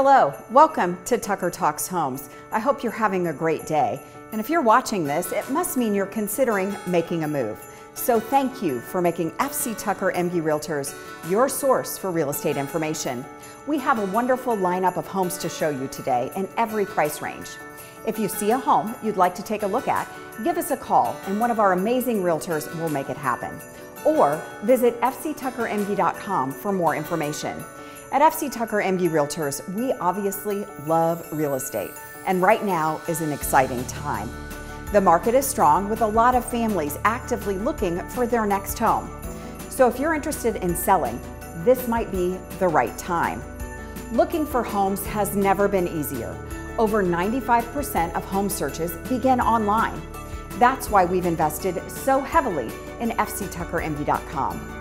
Hello, welcome to Tucker Talks Homes. I hope you're having a great day. And if you're watching this, it must mean you're considering making a move. So thank you for making FC Tucker Emge Realtors your source for real estate information. We have a wonderful lineup of homes to show you today in every price range. If you see a home you'd like to take a look at, give us a call and one of our amazing realtors will make it happen. Or visit fctuckeremge.com for more information. At FC Tucker Emge Realtors, we obviously love real estate, and right now is an exciting time. The market is strong with a lot of families actively looking for their next home. So if you're interested in selling, this might be the right time. Looking for homes has never been easier. Over 95% of home searches begin online. That's why we've invested so heavily in fctuckeremge.com.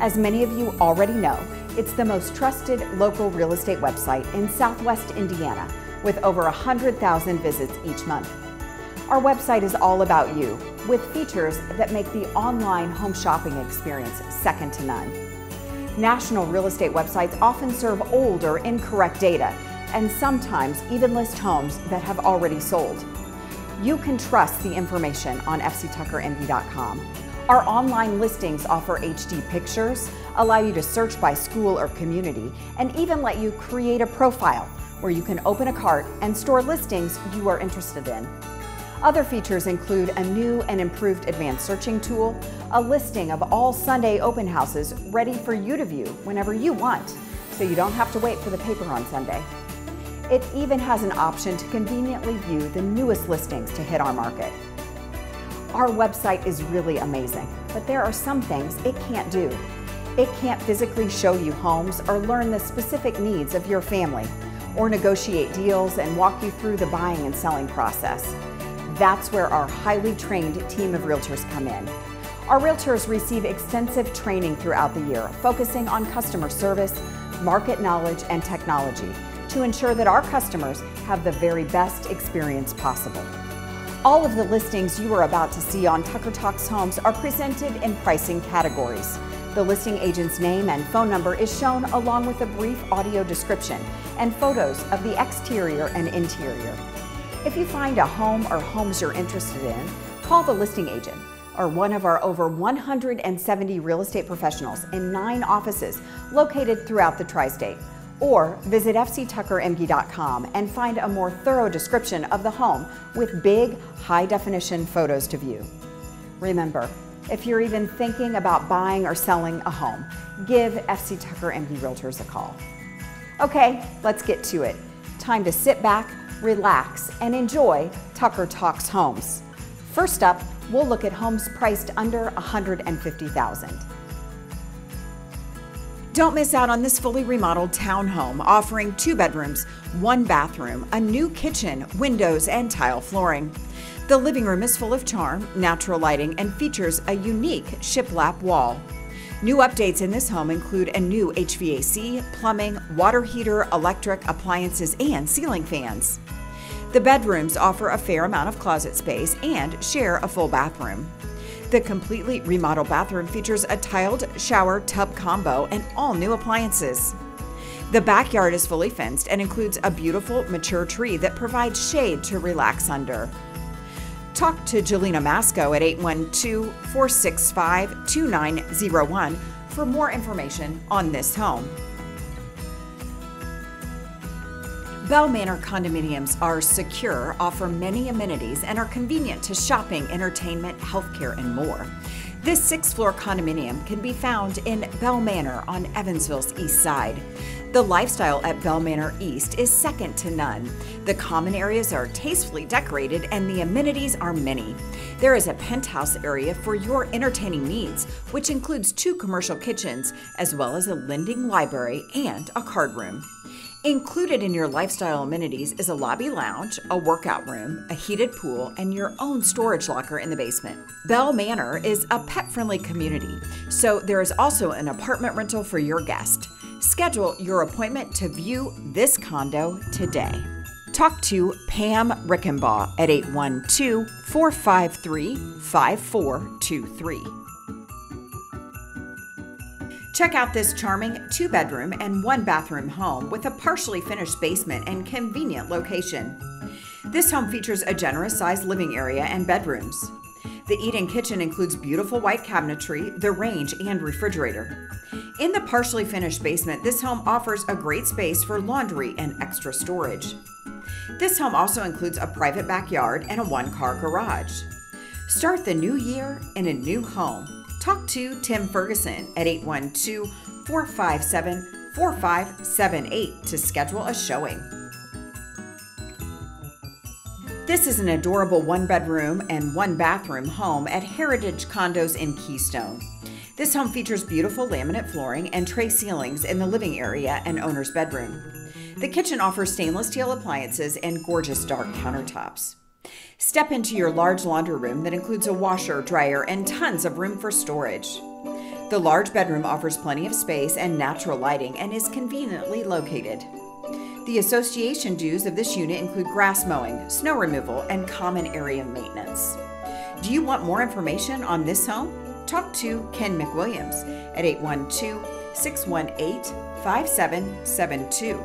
As many of you already know, it's the most trusted local real estate website in Southwest Indiana with over 100,000 visits each month. Our website is all about you, with features that make the online home shopping experience second to none. National real estate websites often serve old or incorrect data, and sometimes even list homes that have already sold. You can trust the information on fctuckeremge.com. Our online listings offer HD pictures, allow you to search by school or community, and even let you create a profile where you can open a cart and store listings you are interested in. Other features include a new and improved advanced searching tool, a listing of all Sunday open houses ready for you to view whenever you want, so you don't have to wait for the paper on Sunday. It even has an option to conveniently view the newest listings to hit our market. Our website is really amazing, but there are some things it can't do. It can't physically show you homes or learn the specific needs of your family, or negotiate deals and walk you through the buying and selling process. That's where our highly trained team of realtors come in. Our realtors receive extensive training throughout the year, focusing on customer service, market knowledge, and technology to ensure that our customers have the very best experience possible. All of the listings you are about to see on Tucker Talks Homes are presented in pricing categories. The listing agent's name and phone number is shown along with a brief audio description and photos of the exterior and interior. If you find a home or homes you're interested in, call the listing agent or one of our over 170 real estate professionals in 9 offices located throughout the Tri-State, or visit fctuckeremge.com and find a more thorough description of the home with big, high-definition photos to view. Remember, if you're even thinking about buying or selling a home, give FC Tucker Emge Realtors a call. Okay, let's get to it. Time to sit back, relax, and enjoy Tucker Talks Homes. First up, we'll look at homes priced under $150,000. Don't miss out on this fully remodeled townhome offering 2 bedrooms, 1 bathroom, a new kitchen, windows, and tile flooring. The living room is full of charm, natural lighting, and features a unique shiplap wall. New updates in this home include a new HVAC, plumbing, water heater, electric, appliances, and ceiling fans. The bedrooms offer a fair amount of closet space and share a full bathroom. The completely remodeled bathroom features a tiled shower-tub combo and all new appliances. The backyard is fully fenced and includes a beautiful mature tree that provides shade to relax under. Talk to Jelena Masco at 812-465-2901 for more information on this home. Bell Manor condominiums are secure, offer many amenities, and are convenient to shopping, entertainment, healthcare, and more. This 6-floor condominium can be found in Bell Manor on Evansville's east side. The lifestyle at Bell Manor East is second to none. The common areas are tastefully decorated and the amenities are many. There is a penthouse area for your entertaining needs, which includes 2 commercial kitchens, as well as a lending library and a card room. Included in your lifestyle amenities is a lobby lounge, a workout room, a heated pool, and your own storage locker in the basement. Bell Manor is a pet-friendly community, so there is also an apartment rental for your guest. Schedule your appointment to view this condo today. Talk to Pam Rickenbaugh at 812-453-5423. Check out this charming 2-bedroom and 1-bathroom home with a partially finished basement and convenient location. This home features a generous-sized living area and bedrooms. The eat-in kitchen includes beautiful white cabinetry, the range, and refrigerator. In the partially finished basement, this home offers a great space for laundry and extra storage. This home also includes a private backyard and a one-car garage. Start the new year in a new home. Talk to Tim Ferguson at 812-457-4578 to schedule a showing. This is an adorable 1-bedroom and 1-bathroom home at Heritage Condos in Keystone. This home features beautiful laminate flooring and tray ceilings in the living area and owner's bedroom. The kitchen offers stainless steel appliances and gorgeous dark countertops. Step into your large laundry room that includes a washer, dryer, and tons of room for storage. The large bedroom offers plenty of space and natural lighting and is conveniently located. The association dues of this unit include grass mowing, snow removal, and common area maintenance. Do you want more information on this home? Talk to Ken McWilliams at 812-618-5772.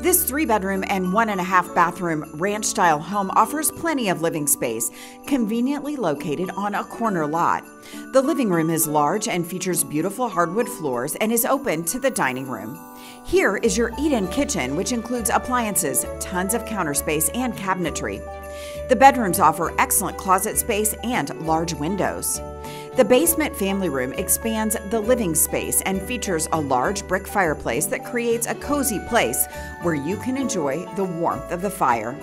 This 3-bedroom and 1.5-bathroom ranch-style home offers plenty of living space, conveniently located on a corner lot. The living room is large and features beautiful hardwood floors and is open to the dining room. Here is your eat-in kitchen, which includes appliances, tons of counter space, and cabinetry. The bedrooms offer excellent closet space and large windows. The basement family room expands the living space and features a large brick fireplace that creates a cozy place where you can enjoy the warmth of the fire.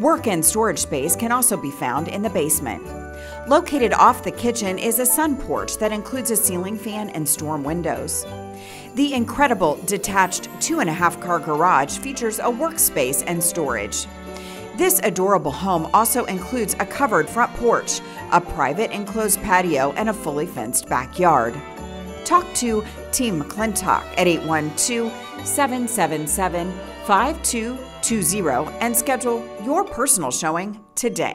Work and storage space can also be found in the basement. Located off the kitchen is a sun porch that includes a ceiling fan and storm windows. The incredible detached 2.5-car garage features a workspace and storage. This adorable home also includes a covered front porch, a private enclosed patio, and a fully fenced backyard. Talk to Team McClintock at 812-777-5220 and schedule your personal showing today.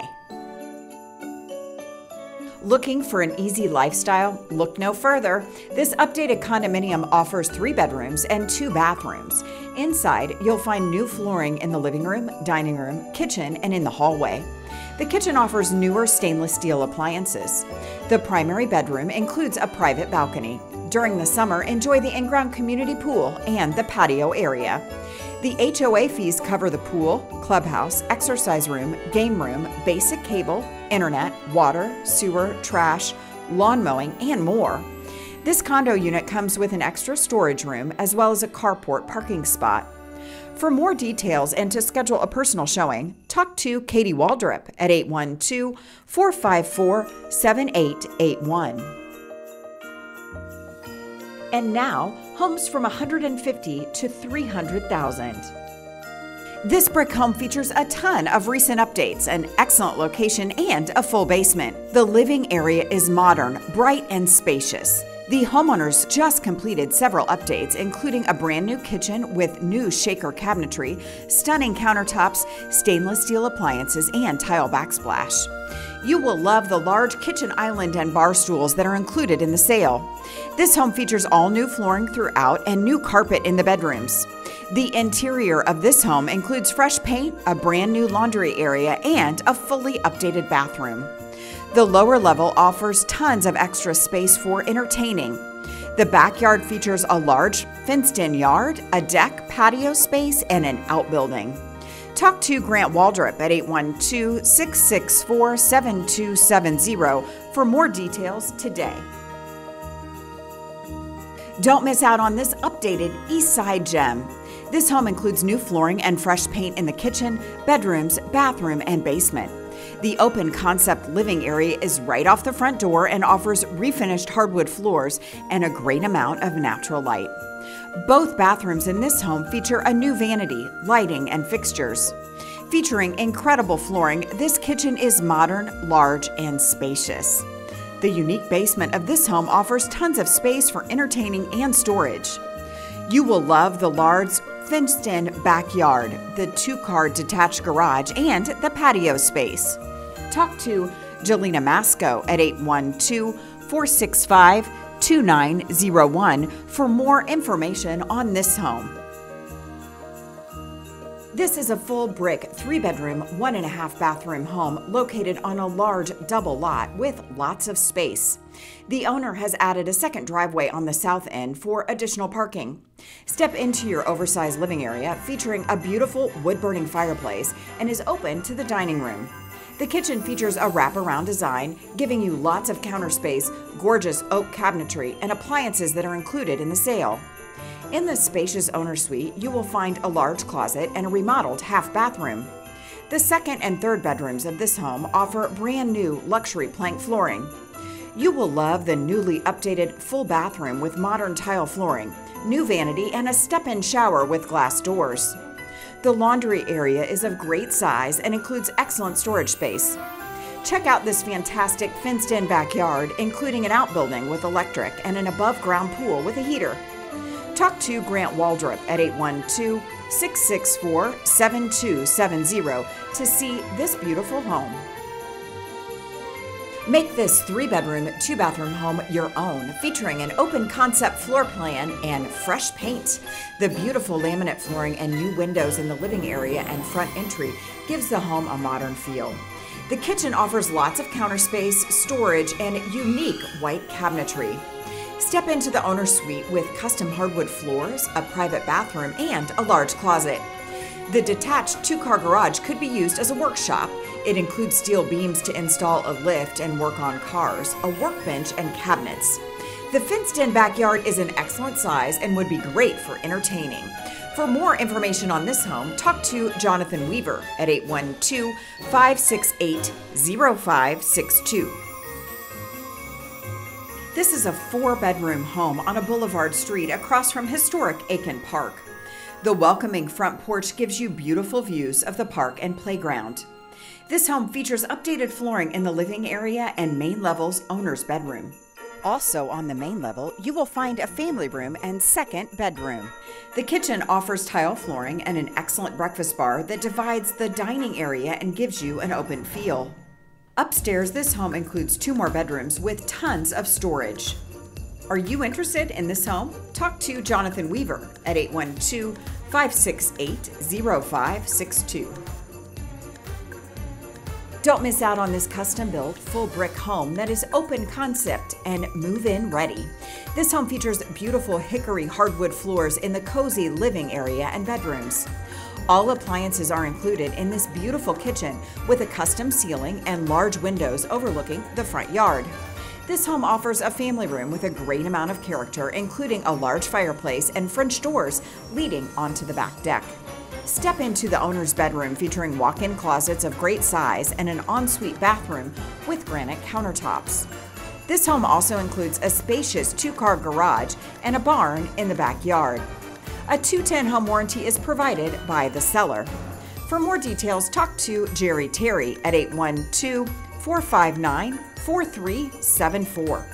Looking for an easy lifestyle? Look no further. This updated condominium offers 3 bedrooms and 2 bathrooms. Inside, you'll find new flooring in the living room, dining room, kitchen, and in the hallway. The kitchen offers newer stainless steel appliances. The primary bedroom includes a private balcony. During the summer, enjoy the in-ground community pool and the patio area. The HOA fees cover the pool, clubhouse, exercise room, game room, basic cable, internet, water, sewer, trash, lawn mowing, and more. This condo unit comes with an extra storage room as well as a carport parking spot. For more details and to schedule a personal showing, talk to Katie Waldrop at 812-454-7881. And now, homes from $150,000 to $300,000. This brick home features a ton of recent updates, an excellent location, and a full basement. The living area is modern, bright, and spacious. The homeowners just completed several updates, including a brand new kitchen with new shaker cabinetry, stunning countertops, stainless steel appliances, and tile backsplash. You will love the large kitchen island and bar stools that are included in the sale. This home features all new flooring throughout and new carpet in the bedrooms. The interior of this home includes fresh paint, a brand new laundry area, and a fully updated bathroom. The lower level offers tons of extra space for entertaining. The backyard features a large fenced-in yard, a deck, patio space, and an outbuilding. Talk to Grant Waldrop at 812-664-7270 for more details today. Don't miss out on this updated Eastside gem. This home includes new flooring and fresh paint in the kitchen, bedrooms, bathroom, and basement. The open concept living area is right off the front door and offers refinished hardwood floors and a great amount of natural light. Both bathrooms in this home feature a new vanity, lighting, and fixtures. Featuring incredible flooring, this kitchen is modern, large, and spacious. The unique basement of this home offers tons of space for entertaining and storage. You will love the large, fenced-in backyard, the 2-car detached garage, and the patio space. Talk to Jelena Masco at 812 465-2901 for more information on this home. This is a full brick, 3-bedroom, 1.5-bathroom home located on a large double lot with lots of space. The owner has added a second driveway on the south end for additional parking. Step into your oversized living area featuring a beautiful wood-burning fireplace and is open to the dining room. The kitchen features a wraparound design, giving you lots of counter space, gorgeous oak cabinetry, and appliances that are included in the sale. In the spacious owner suite, you will find a large closet and a remodeled half bathroom. The second and third bedrooms of this home offer brand new luxury plank flooring. You will love the newly updated full bathroom with modern tile flooring, new vanity, and a step-in shower with glass doors. The laundry area is of great size and includes excellent storage space. Check out this fantastic fenced-in backyard, including an outbuilding with electric and an above-ground pool with a heater. Talk to Grant Waldrop at 812-664-7270 to see this beautiful home. Make this 3-bedroom, 2-bathroom home your own, featuring an open concept floor plan and fresh paint. The beautiful laminate flooring and new windows in the living area and front entry gives the home a modern feel. The kitchen offers lots of counter space, storage, and unique white cabinetry. Step into the owner suite with custom hardwood floors, a private bathroom, and a large closet. The detached 2-car garage could be used as a workshop. It includes steel beams to install a lift and work on cars, a workbench, and cabinets. The fenced-in backyard is an excellent size and would be great for entertaining. For more information on this home, talk to Jonathan Weaver at 812-568-0562. This is a 4-bedroom home on a boulevard street across from historic Aiken Park. The welcoming front porch gives you beautiful views of the park and playground. This home features updated flooring in the living area and main level's owner's bedroom. Also on the main level, you will find a family room and second bedroom. The kitchen offers tile flooring and an excellent breakfast bar that divides the dining area and gives you an open feel. Upstairs, this home includes 2 more bedrooms with tons of storage. Are you interested in this home? Talk to Jonathan Weaver at 812-568-0562. Don't miss out on this custom-built, full-brick home that is open concept and move-in ready. This home features beautiful hickory hardwood floors in the cozy living area and bedrooms. All appliances are included in this beautiful kitchen with a custom ceiling and large windows overlooking the front yard. This home offers a family room with a great amount of character, including a large fireplace and French doors leading onto the back deck. Step into the owner's bedroom featuring walk-in closets of great size and an ensuite bathroom with granite countertops. This home also includes a spacious 2-car garage and a barn in the backyard. A 210 home warranty is provided by the seller. For more details, talk to Jerry Terry at 812-459-4374.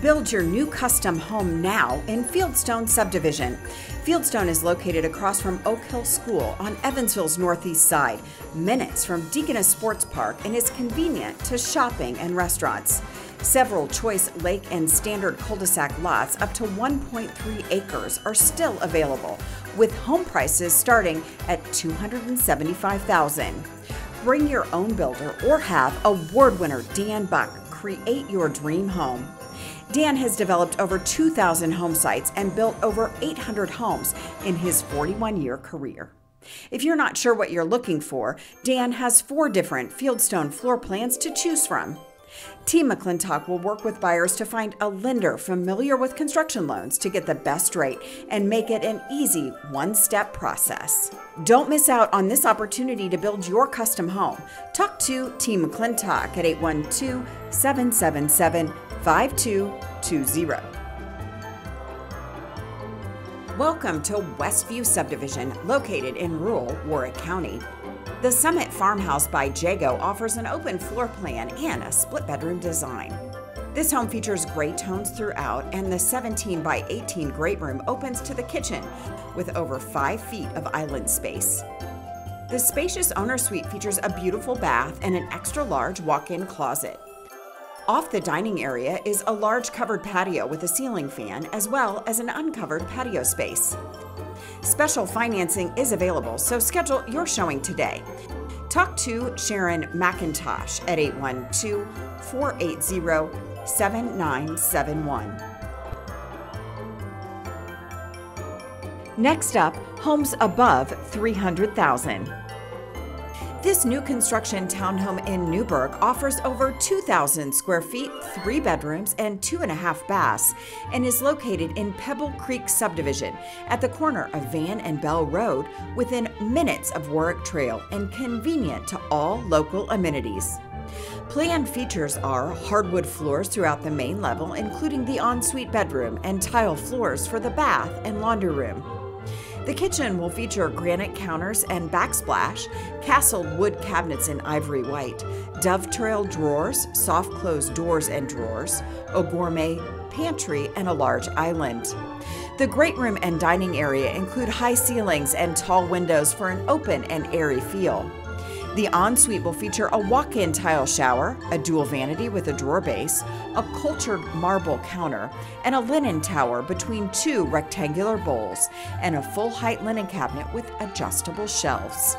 Build your new custom home now in Fieldstone Subdivision. Fieldstone is located across from Oak Hill School on Evansville's northeast side, minutes from Deaconess Sports Park, and is convenient to shopping and restaurants. Several choice lake and standard cul-de-sac lots up to 1.3 acres are still available, with home prices starting at $275,000. Bring your own builder or have award winner Dan Buck create your dream home. Dan has developed over 2,000 home sites and built over 800 homes in his 41-year career. If you're not sure what you're looking for, Dan has 4 different Fieldstone floor plans to choose from. Team McClintock will work with buyers to find a lender familiar with construction loans to get the best rate and make it an easy one-step process. Don't miss out on this opportunity to build your custom home. Talk to Team McClintock at 812-777-5220. Welcome to Westview Subdivision, located in rural Warwick County. The Summit Farmhouse by Jago offers an open floor plan and a split-bedroom design. This home features gray tones throughout, and the 17-by-18 great room opens to the kitchen with over 5 feet of island space. The spacious owner suite features a beautiful bath and an extra-large walk-in closet. Off the dining area is a large covered patio with a ceiling fan, as well as an uncovered patio space. Special financing is available, so schedule your showing today. Talk to Sharon McIntosh at 812-480-7971. Next up, homes above $300,000. This new construction townhome in Newburgh offers over 2,000 square feet, 3 bedrooms, and 2.5 baths, and is located in Pebble Creek Subdivision at the corner of Van and Bell Road, within minutes of Warwick Trail and convenient to all local amenities. Planned features are hardwood floors throughout the main level, including the ensuite bedroom, and tile floors for the bath and laundry room. The kitchen will feature granite counters and backsplash, castled wood cabinets in ivory white, dovetail drawers, soft closed doors and drawers, a gourmet pantry, and a large island. The great room and dining area include high ceilings and tall windows for an open and airy feel. The ensuite will feature a walk-in tile shower, a dual vanity with a drawer base, a cultured marble counter, and a linen tower between 2 rectangular bowls, and a full-height linen cabinet with adjustable shelves.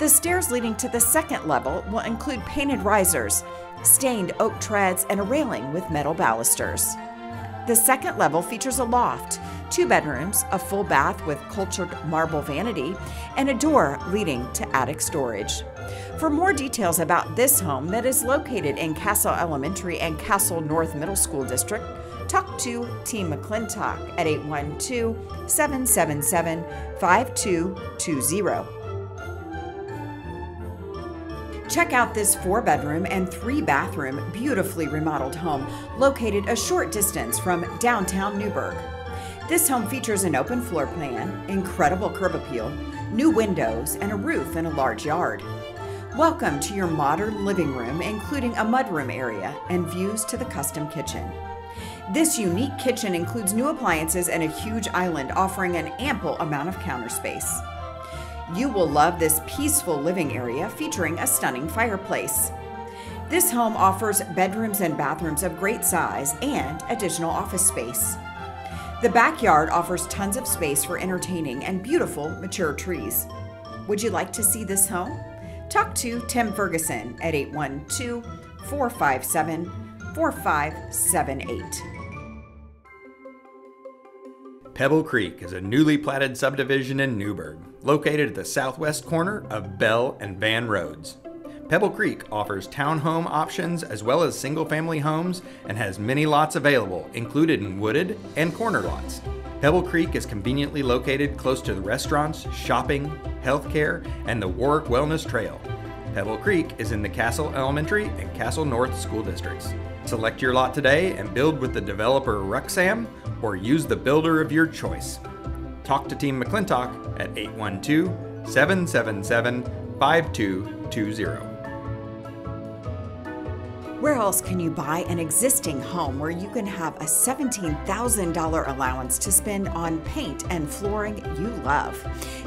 The stairs leading to the second level will include painted risers, stained oak treads, and a railing with metal balusters. The second level features a loft, 2 bedrooms, a full bath with cultured marble vanity, and a door leading to attic storage. For more details about this home that is located in Castle Elementary and Castle North Middle School District, talk to Team McClintock at 812-777-5220. Check out this 4-bedroom and 3-bathroom beautifully remodeled home located a short distance from downtown Newburgh. This home features an open floor plan, incredible curb appeal, new windows, and a roof and a large yard. Welcome to your modern living room, including a mudroom area and views to the custom kitchen. This unique kitchen includes new appliances and a huge island offering an ample amount of counter space. You will love this peaceful living area featuring a stunning fireplace. This home offers bedrooms and bathrooms of great size and additional office space. The backyard offers tons of space for entertaining and beautiful mature trees. Would you like to see this home? Talk to Tim Ferguson at 812-457-4578. Pebble Creek is a newly platted subdivision in Newburgh, located at the southwest corner of Bell and Van Roads. Pebble Creek offers townhome options as well as single-family homes and has many lots available, including wooded and corner lots. Pebble Creek is conveniently located close to the restaurants, shopping, healthcare, and the Warwick Wellness Trail. Pebble Creek is in the Castle Elementary and Castle North school districts. Select your lot today and build with the developer Ruxam or use the builder of your choice. Talk to Team McClintock at 812-777-5220. Where else can you buy an existing home where you can have a $17,000 allowance to spend on paint and flooring you love?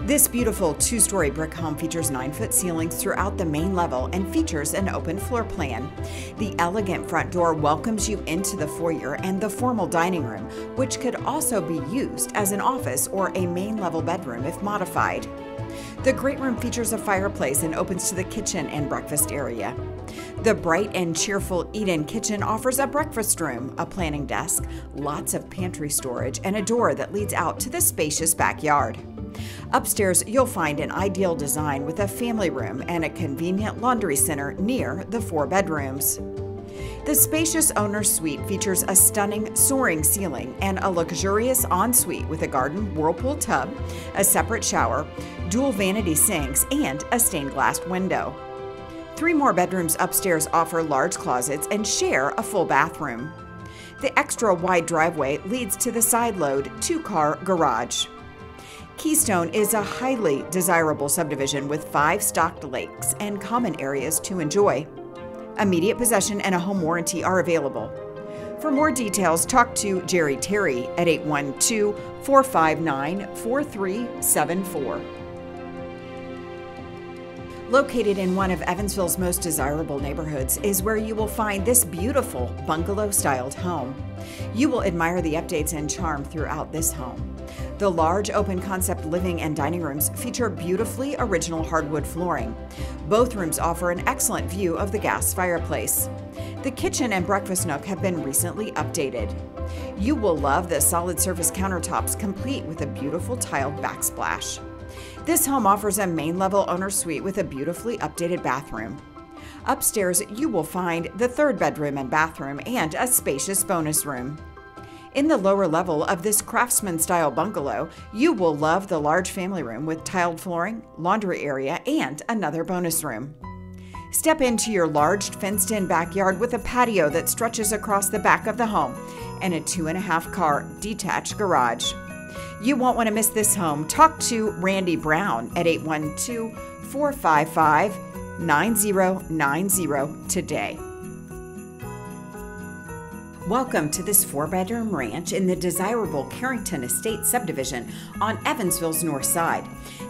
This beautiful 2-story brick home features 9-foot ceilings throughout the main level and features an open floor plan. The elegant front door welcomes you into the foyer and the formal dining room, which could also be used as an office or a main level bedroom if modified. The great room features a fireplace and opens to the kitchen and breakfast area. The bright and cheerful eat-in kitchen offers a breakfast room, a planning desk, lots of pantry storage, and a door that leads out to the spacious backyard. Upstairs, you'll find an ideal design with a family room and a convenient laundry center near the 4 bedrooms. The spacious owner's suite features a stunning soaring ceiling and a luxurious ensuite with a garden whirlpool tub, a separate shower, dual vanity sinks, and a stained glass window. 3 more bedrooms upstairs offer large closets and share a full bathroom. The extra wide driveway leads to the side-load 2-car garage. Keystone is a highly desirable subdivision with 5 stocked lakes and common areas to enjoy. Immediate possession and a home warranty are available. For more details, talk to Jerry Terry at 812-459-4374. Located in one of Evansville's most desirable neighborhoods is where you will find this beautiful bungalow-styled home. You will admire the updates and charm throughout this home. The large open concept living and dining rooms feature beautifully original hardwood flooring. Both rooms offer an excellent view of the gas fireplace. The kitchen and breakfast nook have been recently updated. You will love the solid surface countertops complete with a beautiful tiled backsplash. This home offers a main-level owner suite with a beautifully updated bathroom. Upstairs, you will find the third bedroom and bathroom and a spacious bonus room. In the lower level of this craftsman-style bungalow, you will love the large family room with tiled flooring, laundry area, and another bonus room. Step into your large fenced-in backyard with a patio that stretches across the back of the home and a 2.5-car detached garage. You won't want to miss this home. Talk to Randy Brown at 812-455-9090 today. Welcome to this 4-bedroom ranch in the desirable Carrington Estate subdivision on Evansville's north side.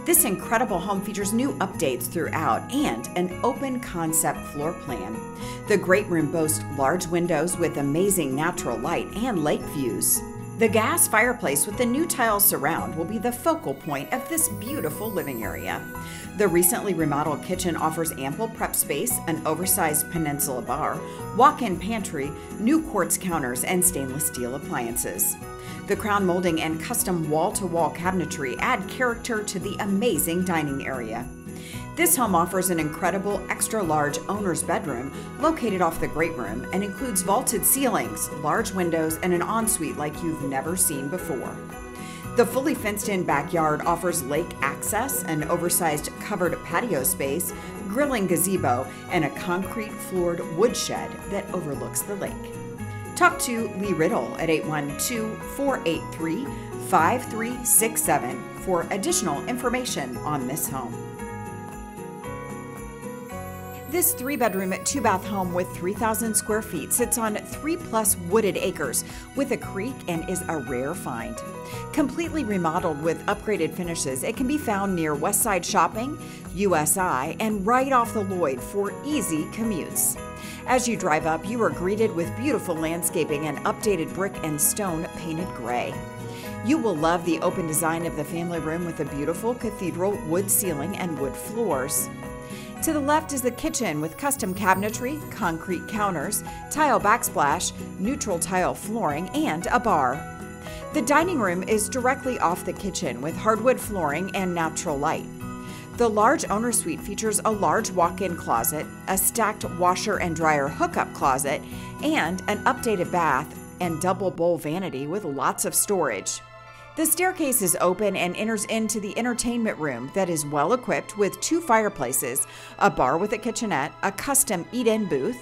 This incredible home features new updates throughout and an open concept floor plan. The great room boasts large windows with amazing natural light and lake views. The gas fireplace with the new tile surround will be the focal point of this beautiful living area. The recently remodeled kitchen offers ample prep space, an oversized peninsula bar, walk-in pantry, new quartz counters, and stainless steel appliances. The crown molding and custom wall-to-wall cabinetry add character to the amazing dining area. This home offers an incredible extra-large owner's bedroom located off the great room and includes vaulted ceilings, large windows, and an ensuite like you've never seen before. The fully fenced-in backyard offers lake access, an oversized covered patio space, grilling gazebo, and a concrete-floored woodshed that overlooks the lake. Talk to Lee Riddle at 812-483-5367 for additional information on this home. This 3-bedroom, 2-bath home with 3,000 square feet sits on 3+ wooded acres with a creek and is a rare find. Completely remodeled with upgraded finishes, it can be found near Westside Shopping, USI, and right off the Lloyd for easy commutes. As you drive up, you are greeted with beautiful landscaping and updated brick and stone painted gray. You will love the open design of the family room with a beautiful cathedral wood ceiling and wood floors. To the left is the kitchen with custom cabinetry, concrete counters, tile backsplash, neutral tile flooring, and a bar. The dining room is directly off the kitchen with hardwood flooring and natural light. The large owner suite features a large walk-in closet, a stacked washer and dryer hookup closet, and an updated bath and double bowl vanity with lots of storage. The staircase is open and enters into the entertainment room that is well equipped with 2 fireplaces, a bar with a kitchenette, a custom eat-in booth,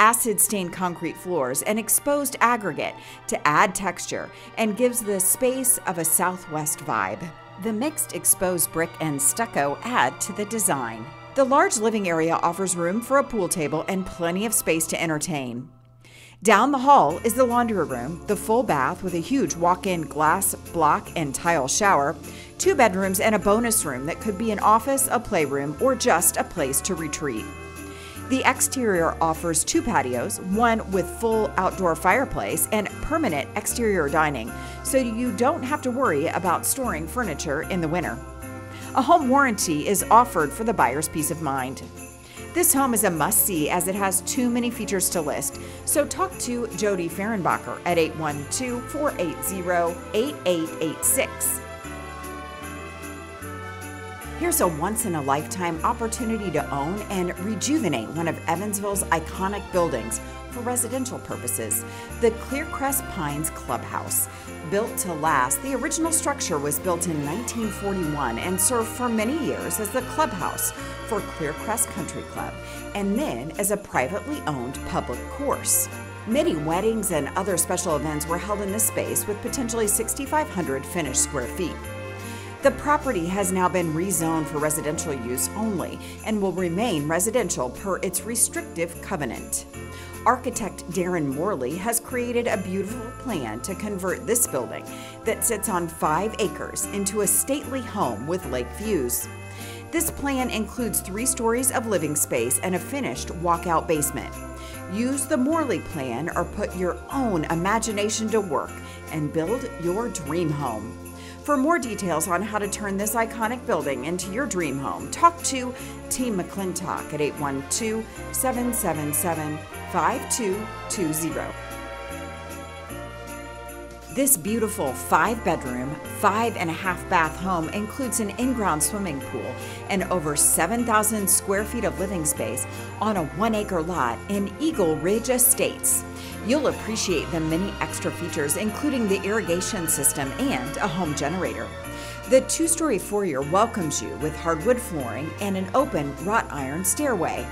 acid-stained concrete floors, and exposed aggregate to add texture and gives the space of a Southwest vibe. The mixed exposed brick and stucco add to the design. The large living area offers room for a pool table and plenty of space to entertain. Down the hall is the laundry room, the full bath with a huge walk-in glass, block, and tile shower, 2 bedrooms, and a bonus room that could be an office, a playroom, or just a place to retreat. The exterior offers 2 patios, one with full outdoor fireplace and permanent exterior dining, so you don't have to worry about storing furniture in the winter. A home warranty is offered for the buyer's peace of mind. This home is a must-see as it has too many features to list, so talk to Jody Fehrenbacher at 812-480-8886. Here's a once-in-a-lifetime opportunity to own and rejuvenate one of Evansville's iconic buildings for residential purposes, the Clearcrest Pines Clubhouse. Built to last, the original structure was built in 1941 and served for many years as the clubhouse for Clearcrest Country Club and then as a privately owned public course. Many weddings and other special events were held in this space with potentially 6,500 finished square feet. The property has now been rezoned for residential use only and will remain residential per its restrictive covenant. Architect Darren Morley has created a beautiful plan to convert this building that sits on 5 acres into a stately home with lake views. This plan includes 3 stories of living space and a finished walkout basement. Use the Morley plan or put your own imagination to work and build your dream home. For more details on how to turn this iconic building into your dream home, talk to Team McClintock at 812-777-5220. This beautiful 5-bedroom, 5.5-bath home includes an in-ground swimming pool and over 7,000 square feet of living space on a 1-acre lot in Eagle Ridge Estates. You'll appreciate the many extra features, including the irrigation system and a home generator. The 2-story foyer welcomes you with hardwood flooring and an open wrought iron stairway.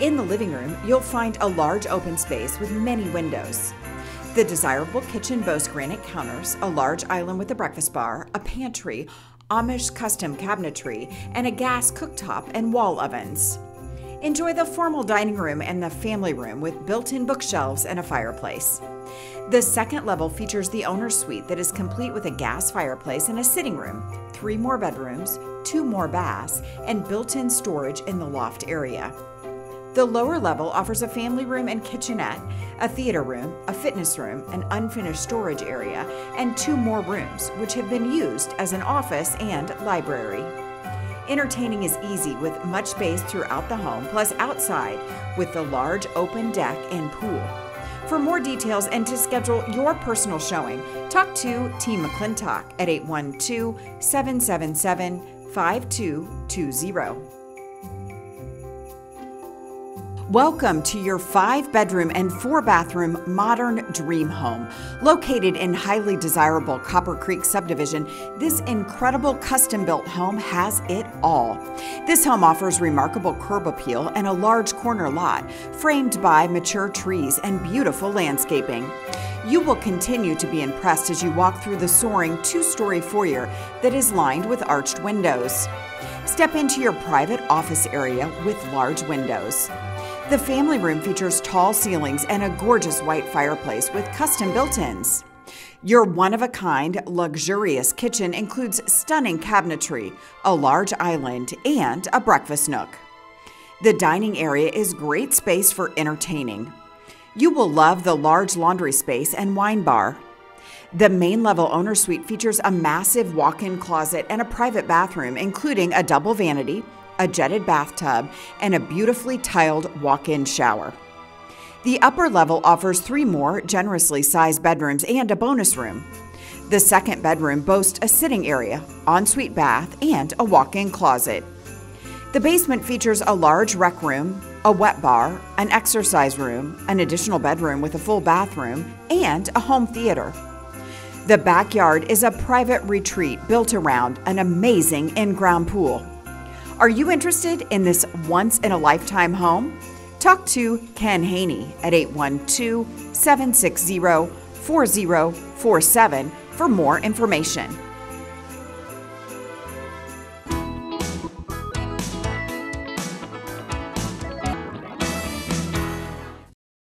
In the living room, you'll find a large open space with many windows. The desirable kitchen boasts granite counters, a large island with a breakfast bar, a pantry, Amish custom cabinetry, and a gas cooktop and wall ovens. Enjoy the formal dining room and the family room with built-in bookshelves and a fireplace. The second level features the owner's suite that is complete with a gas fireplace and a sitting room, 3 more bedrooms, 2 more baths, and built-in storage in the loft area. The lower level offers a family room and kitchenette, a theater room, a fitness room, an unfinished storage area, and 2 more rooms, which have been used as an office and library. Entertaining is easy with much space throughout the home, plus outside with the large open deck and pool. For more details and to schedule your personal showing, talk to Team McClintock at 812-777-5220. Welcome to your 5-bedroom and 4-bathroom modern dream home. Located in highly desirable Pebble Creek Subdivision, this incredible custom-built home has it all. This home offers remarkable curb appeal and a large corner lot, framed by mature trees and beautiful landscaping. You will continue to be impressed as you walk through the soaring 2-story foyer that is lined with arched windows. Step into your private office area with large windows. The family room features tall ceilings and a gorgeous white fireplace with custom built-ins. Your one-of-a-kind, luxurious kitchen includes stunning cabinetry, a large island, and a breakfast nook. The dining area is great space for entertaining. You will love the large laundry space and wine bar. The main level owner suite features a massive walk-in closet and a private bathroom, including a double vanity, a jetted bathtub, and a beautifully tiled walk-in shower. The upper level offers 3 more generously sized bedrooms and a bonus room. The second bedroom boasts a sitting area, ensuite bath, and a walk-in closet. The basement features a large rec room, a wet bar, an exercise room, an additional bedroom with a full bathroom, and a home theater. The backyard is a private retreat built around an amazing in-ground pool. Are you interested in this once-in-a-lifetime home? Talk to Ken Haney at 812-760-4047 for more information.